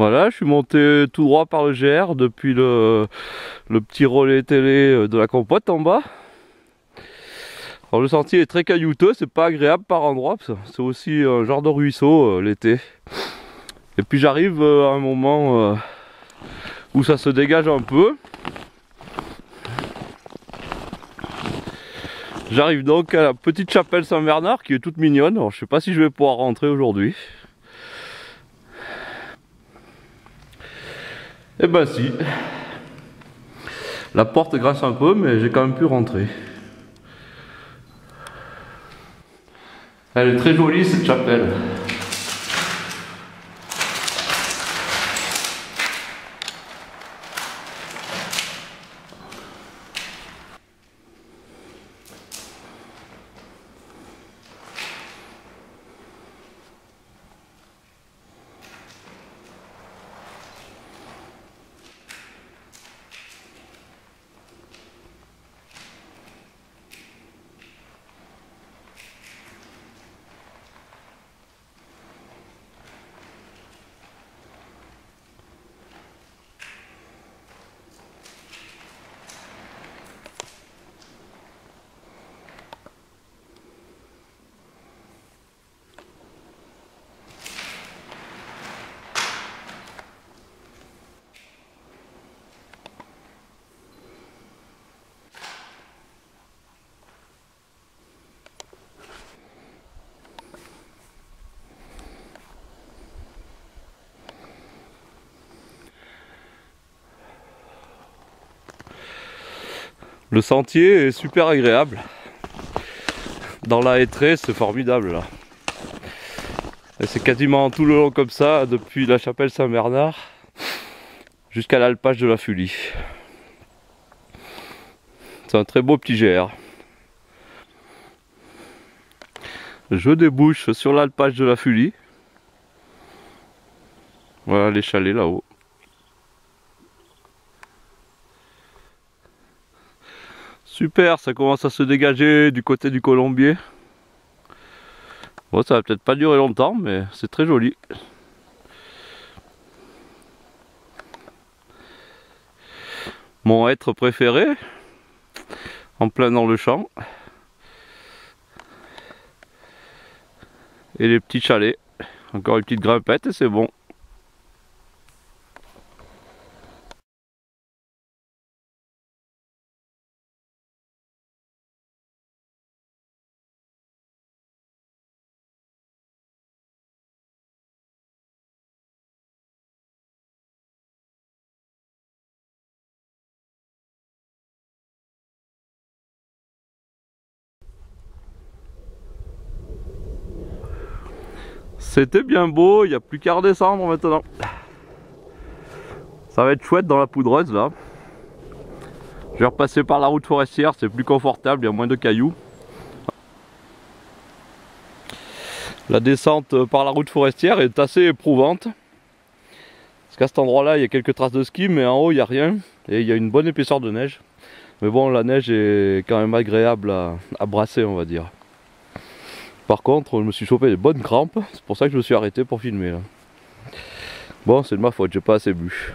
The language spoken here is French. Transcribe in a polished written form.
Voilà, je suis monté tout droit par le GR depuis le petit relais télé de la compote en bas. Alors le sentier est très caillouteux, c'est pas agréable par endroits, c'est aussi un genre de ruisseau l'été. Et puis j'arrive à un moment où ça se dégage un peu. J'arrive donc à la petite chapelle Saint Bernard qui est toute mignonne. Alors, je sais pas si je vais pouvoir rentrer aujourd'hui. Et ben si. La porte grince un peu mais j'ai quand même pu rentrer. Elle est très jolie cette chapelle. Le sentier est super agréable. Dans la hêtraie, c'est formidable là. Et c'est quasiment tout le long comme ça, depuis la chapelle Saint Bernard jusqu'à l'alpage de la Fullie. C'est un très beau petit GR. Je débouche sur l'alpage de la Fullie. Voilà les chalets là-haut. Super, ça commence à se dégager du côté du Colombier. Bon, ça va peut-être pas durer longtemps, mais c'est très joli. Mon hêtre préféré, en plein dans le champ. Et les petits chalets. Encore une petite grimpette et c'est bon. C'était bien beau, il n'y a plus qu'à redescendre maintenant. Ça va être chouette dans la poudreuse là. Je vais repasser par la route forestière, c'est plus confortable, il y a moins de cailloux. La descente par la route forestière est assez éprouvante. Parce qu'à cet endroit là, il y a quelques traces de ski, mais en haut il n'y a rien. Et il y a une bonne épaisseur de neige. Mais bon, la neige est quand même agréable à brasser on va dire. Par contre, je me suis chopé des bonnes crampes, c'est pour ça que je me suis arrêté pour filmer là. Bon, c'est de ma faute, j'ai pas assez bu.